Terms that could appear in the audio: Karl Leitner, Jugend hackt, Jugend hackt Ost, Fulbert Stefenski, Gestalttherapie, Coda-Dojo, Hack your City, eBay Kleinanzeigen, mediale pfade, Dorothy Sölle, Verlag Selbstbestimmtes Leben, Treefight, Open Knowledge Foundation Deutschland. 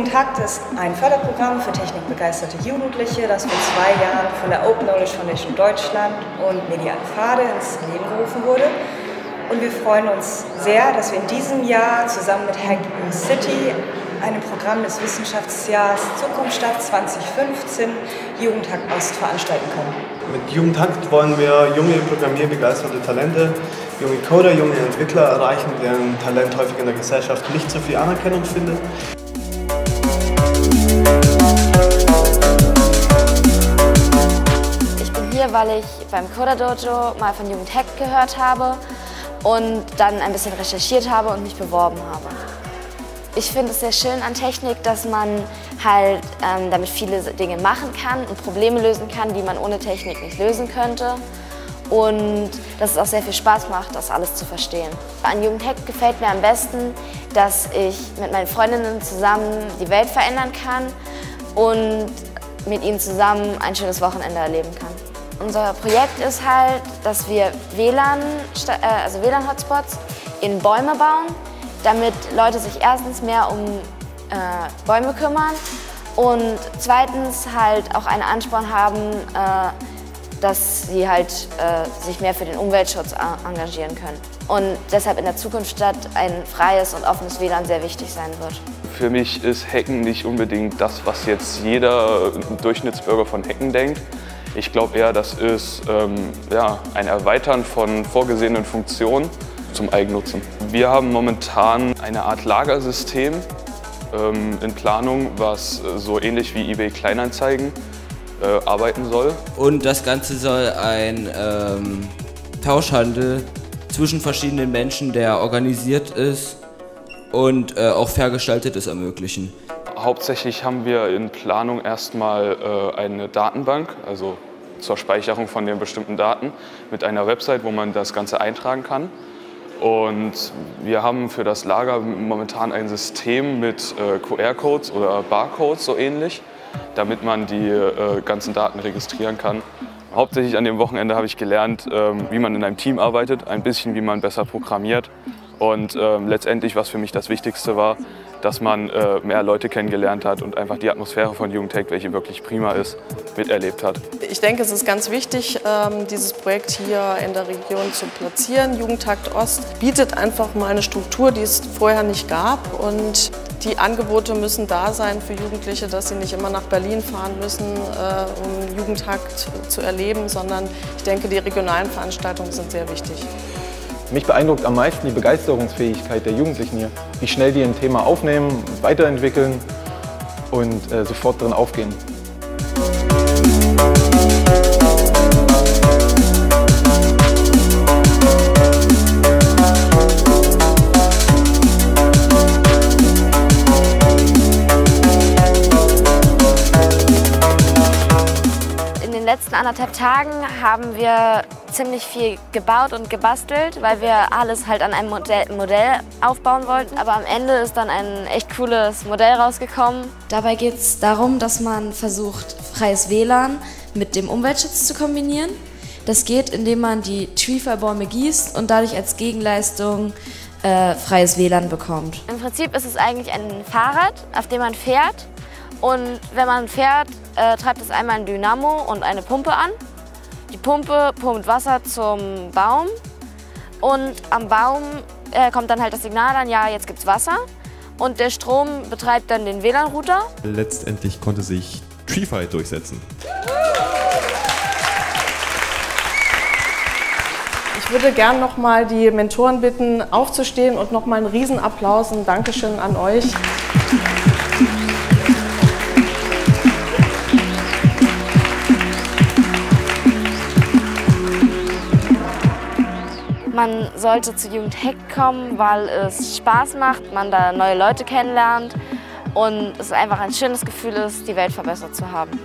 Jugend hackt ist ein Förderprogramm für technikbegeisterte Jugendliche, das vor 2 Jahren von der Open Knowledge Foundation Deutschland und mediale Pfade ins Leben gerufen wurde. Und wir freuen uns sehr, dass wir in diesem Jahr zusammen mit Hack your City, einem Programm des Wissenschaftsjahrs Zukunftstadt 2015, Jugend hackt Ost veranstalten können. Mit Jugend hackt wollen wir junge programmierbegeisterte Talente, junge Coder, junge Entwickler erreichen, deren Talent häufig in der Gesellschaft nicht so viel Anerkennung findet. Ich bin hier, weil ich beim Coda-Dojo mal von Jugend hackt gehört habe und dann ein bisschen recherchiert habe und mich beworben habe. Ich finde es sehr schön an Technik, dass man halt damit viele Dinge machen kann und Probleme lösen kann, die man ohne Technik nicht lösen könnte. Und dass es auch sehr viel Spaß macht, das alles zu verstehen. An Jugend hackt gefällt mir am besten, dass ich mit meinen Freundinnen zusammen die Welt verändern kann und mit ihnen zusammen ein schönes Wochenende erleben kann. Unser Projekt ist halt, dass wir WLAN-Hotspots in Bäume bauen, damit Leute sich erstens mehr um Bäume kümmern und zweitens halt auch einen Ansporn haben, dass sie halt sich mehr für den Umweltschutz engagieren können. Und deshalb in der Zukunftsstadt ein freies und offenes WLAN sehr wichtig sein wird. Für mich ist Hacken nicht unbedingt das, was jetzt jeder Durchschnittsbürger von Hacken denkt. Ich glaube eher, das ist ein Erweitern von vorgesehenen Funktionen zum Eigennutzen. Wir haben momentan eine Art Lagersystem in Planung, was so ähnlich wie eBay Kleinanzeigen arbeiten soll. Und das Ganze soll ein Tauschhandel zwischen verschiedenen Menschen, der organisiert ist und auch fair gestaltet ist, ermöglichen. Hauptsächlich haben wir in Planung erstmal eine Datenbank, also zur Speicherung von den bestimmten Daten, mit einer Website, wo man das Ganze eintragen kann. Und wir haben für das Lager momentan ein System mit QR-Codes oder Barcodes, so ähnlich, damit man die ganzen Daten registrieren kann. Hauptsächlich an dem Wochenende habe ich gelernt, wie man in einem Team arbeitet, ein bisschen, wie man besser programmiert. Und letztendlich, was für mich das Wichtigste war, dass man mehr Leute kennengelernt hat und einfach die Atmosphäre von Jugend hackt, welche wirklich prima ist, miterlebt hat. Ich denke, es ist ganz wichtig, dieses Projekt hier in der Region zu platzieren. Jugend hackt Ost bietet einfach mal eine Struktur, die es vorher nicht gab. Und die Angebote müssen da sein für Jugendliche, dass sie nicht immer nach Berlin fahren müssen, um Jugend hackt zu erleben, sondern ich denke, die regionalen Veranstaltungen sind sehr wichtig. Mich beeindruckt am meisten die Begeisterungsfähigkeit der Jugendlichen hier. Wie schnell die ein Thema aufnehmen, weiterentwickeln und sofort drin aufgehen. In den letzten 1,5 Tagen haben wir ziemlich viel gebaut und gebastelt, weil wir alles halt an einem Modell aufbauen wollten. Aber am Ende ist dann ein echt cooles Modell rausgekommen. Dabei geht es darum, dass man versucht, freies WLAN mit dem Umweltschutz zu kombinieren. Das geht, indem man die Treefight-Bäume gießt und dadurch als Gegenleistung freies WLAN bekommt. Im Prinzip ist es eigentlich ein Fahrrad, auf dem man fährt. Und wenn man fährt, treibt es einmal ein Dynamo und eine Pumpe an. Die Pumpe pumpt Wasser zum Baum und am Baum kommt dann halt das Signal an, ja, jetzt gibt's Wasser. Und der Strom betreibt dann den WLAN-Router. Letztendlich konnte sich Treefight durchsetzen. Ich würde gern nochmal die Mentoren bitten, aufzustehen und nochmal einen Riesenapplaus und Dankeschön an euch. Man sollte zu Jugend hackt kommen, weil es Spaß macht, man da neue Leute kennenlernt und es einfach ein schönes Gefühl ist, die Welt verbessert zu haben.